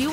Do you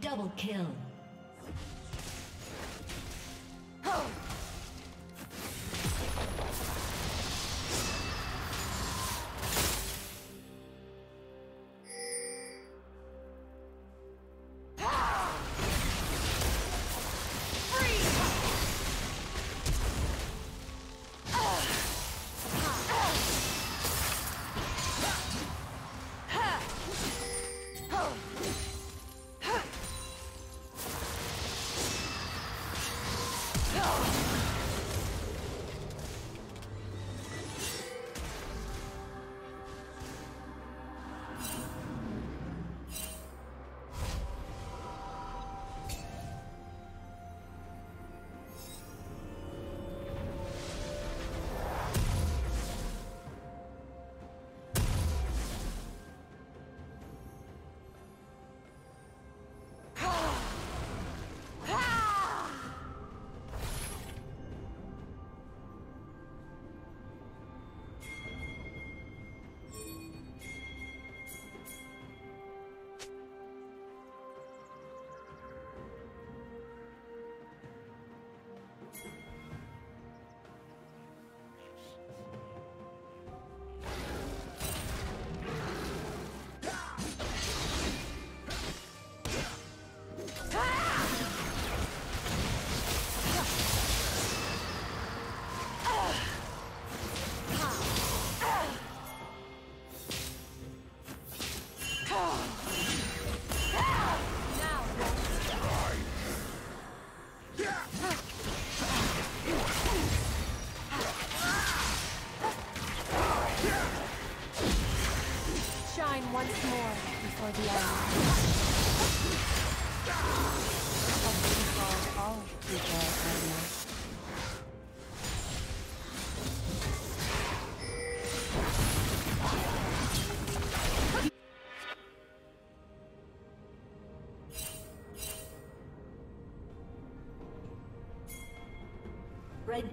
Double kill. Free. Red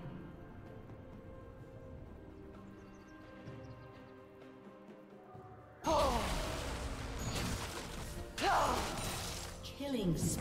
Killing spree.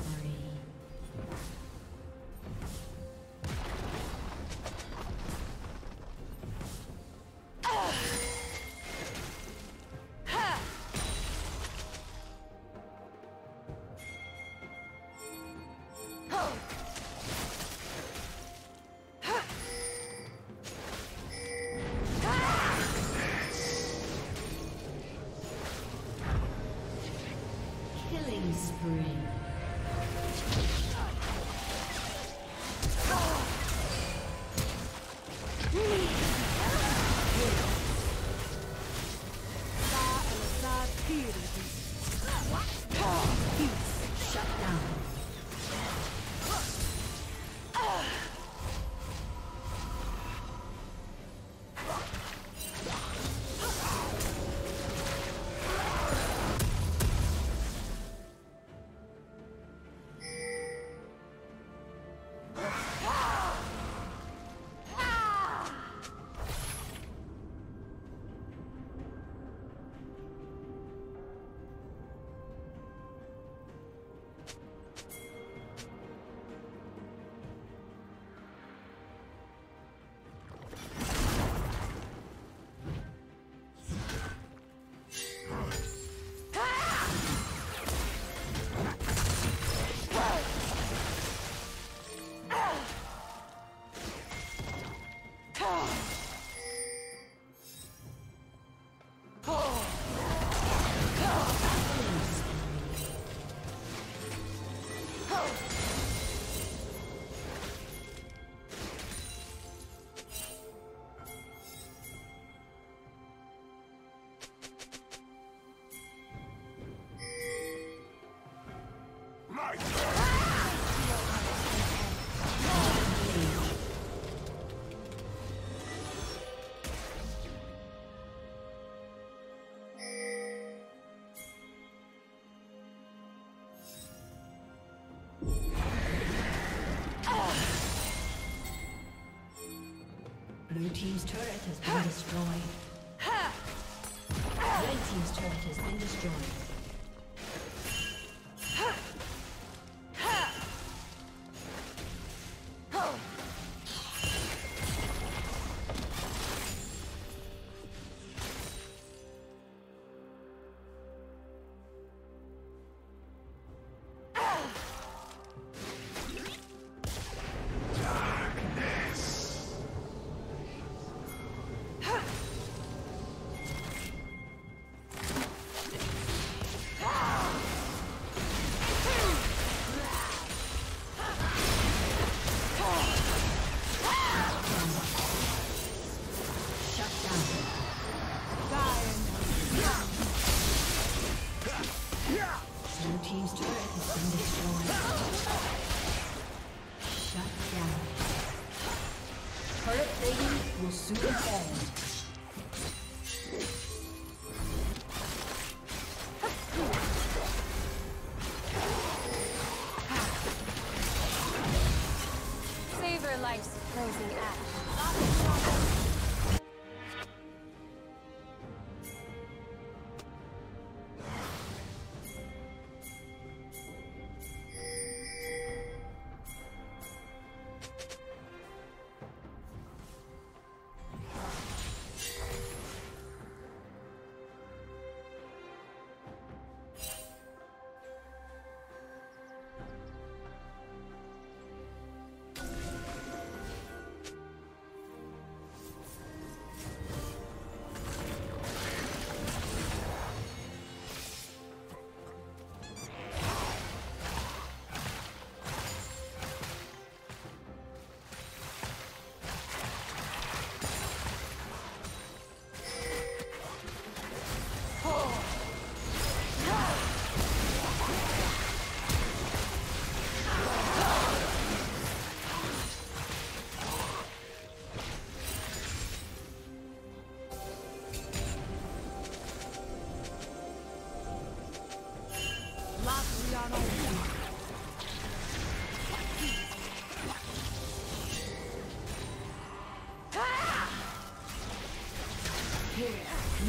Blue team's turret has been destroyed. Red team's turret has been destroyed.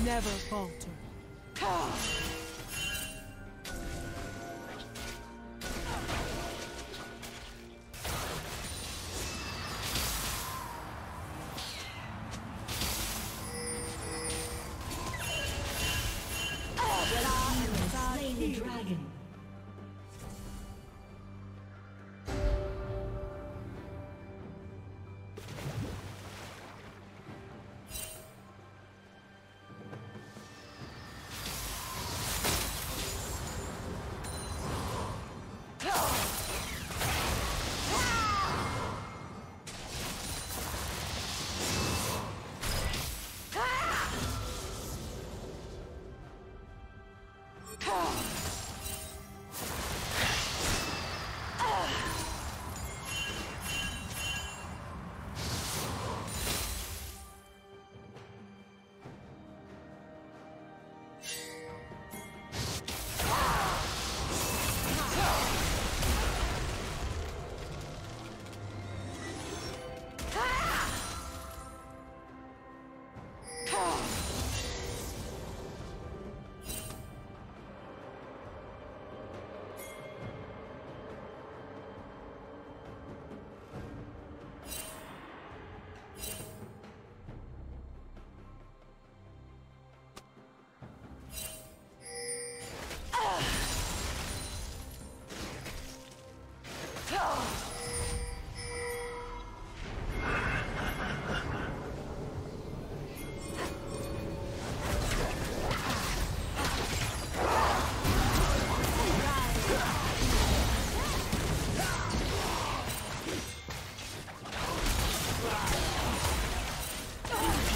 Never falter.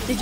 Did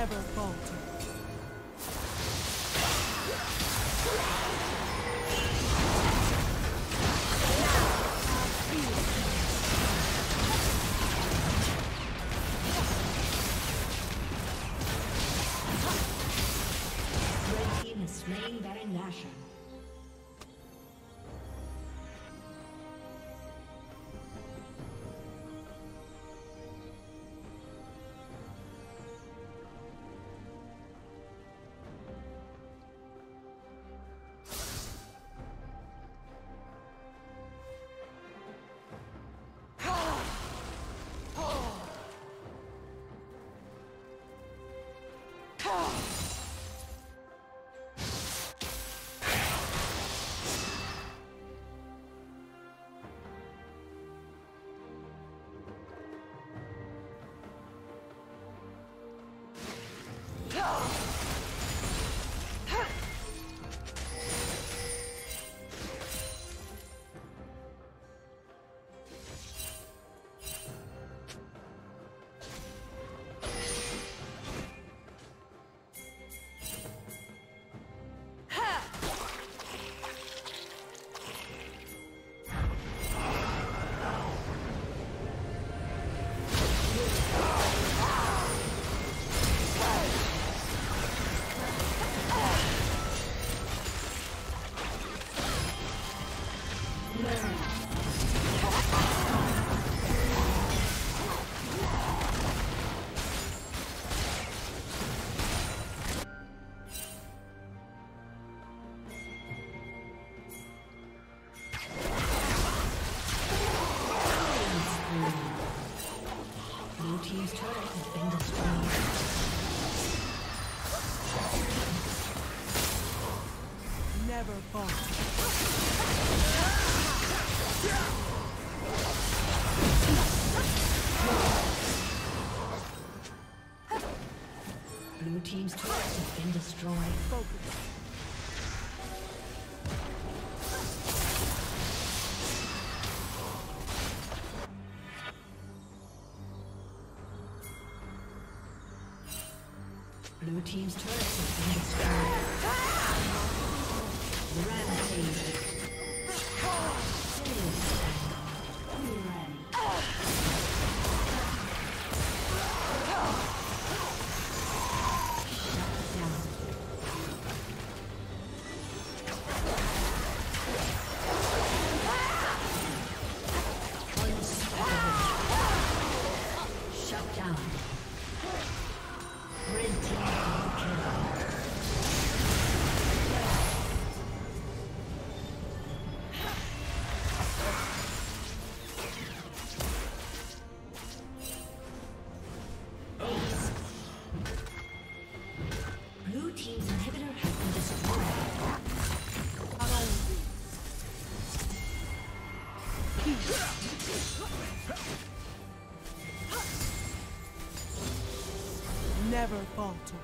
never falter. Blue team's turret has been destroyed. Focus. Blue team's turret has been destroyed. Rampage. Never falter.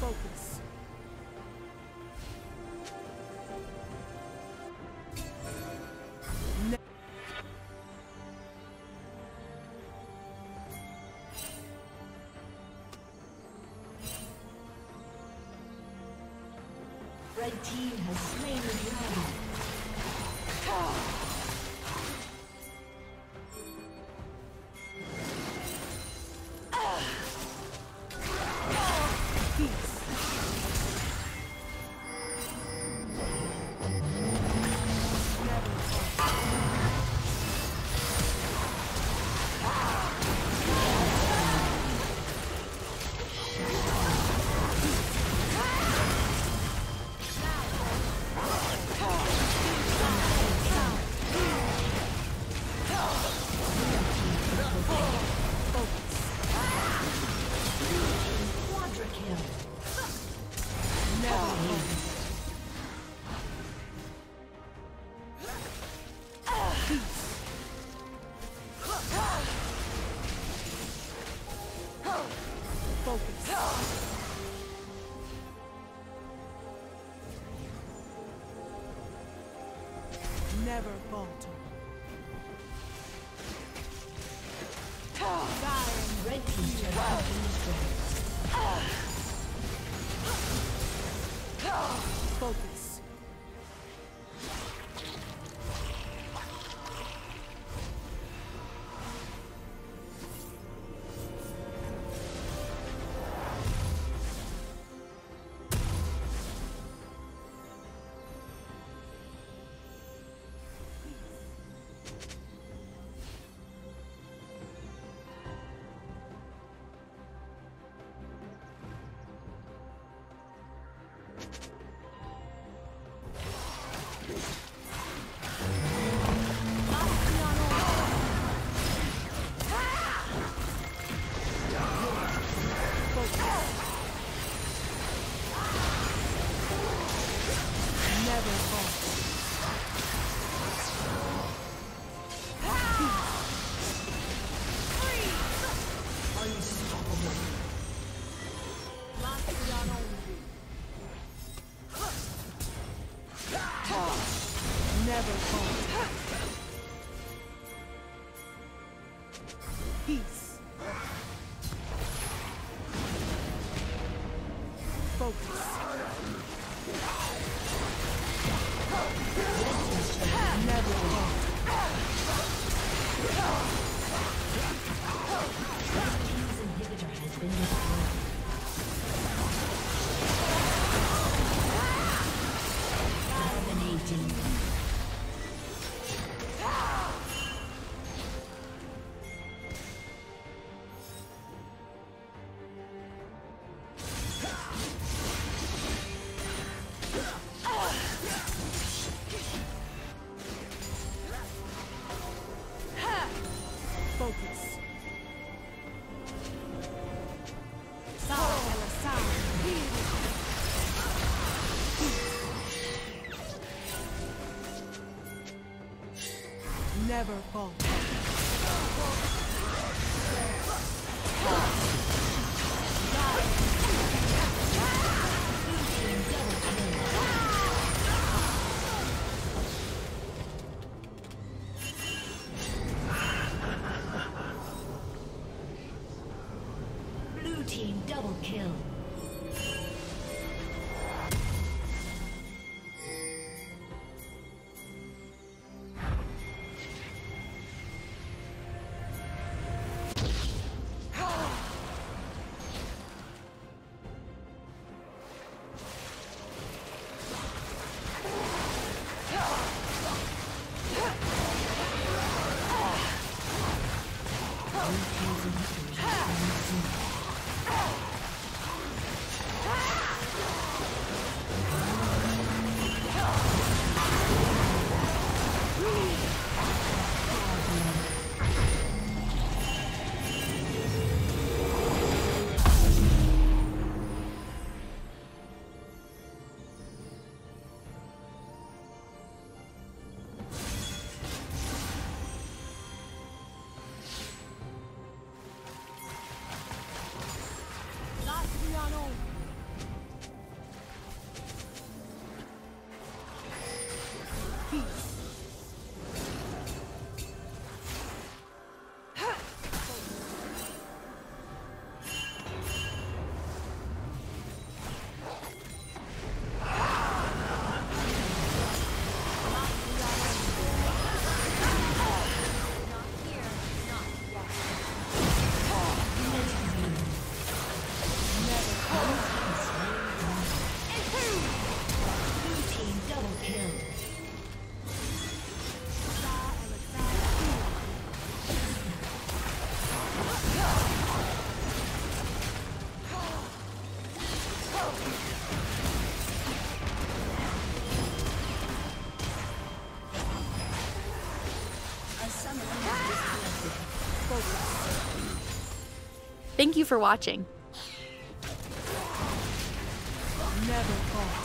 Focus. Red team has slain the dragon. Never falter. Focus. Never fall. Blue team double kill. Thank you for watching. Never fall.